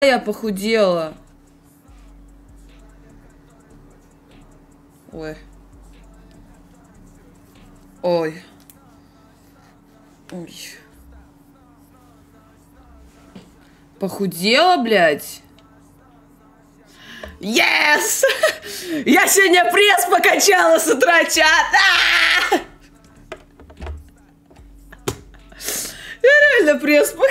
Я похудела. Ой. Ой. Ой. Похудела, блядь. Yes! Я сегодня пресс покачала с утра, чат. Я реально пресс покачала.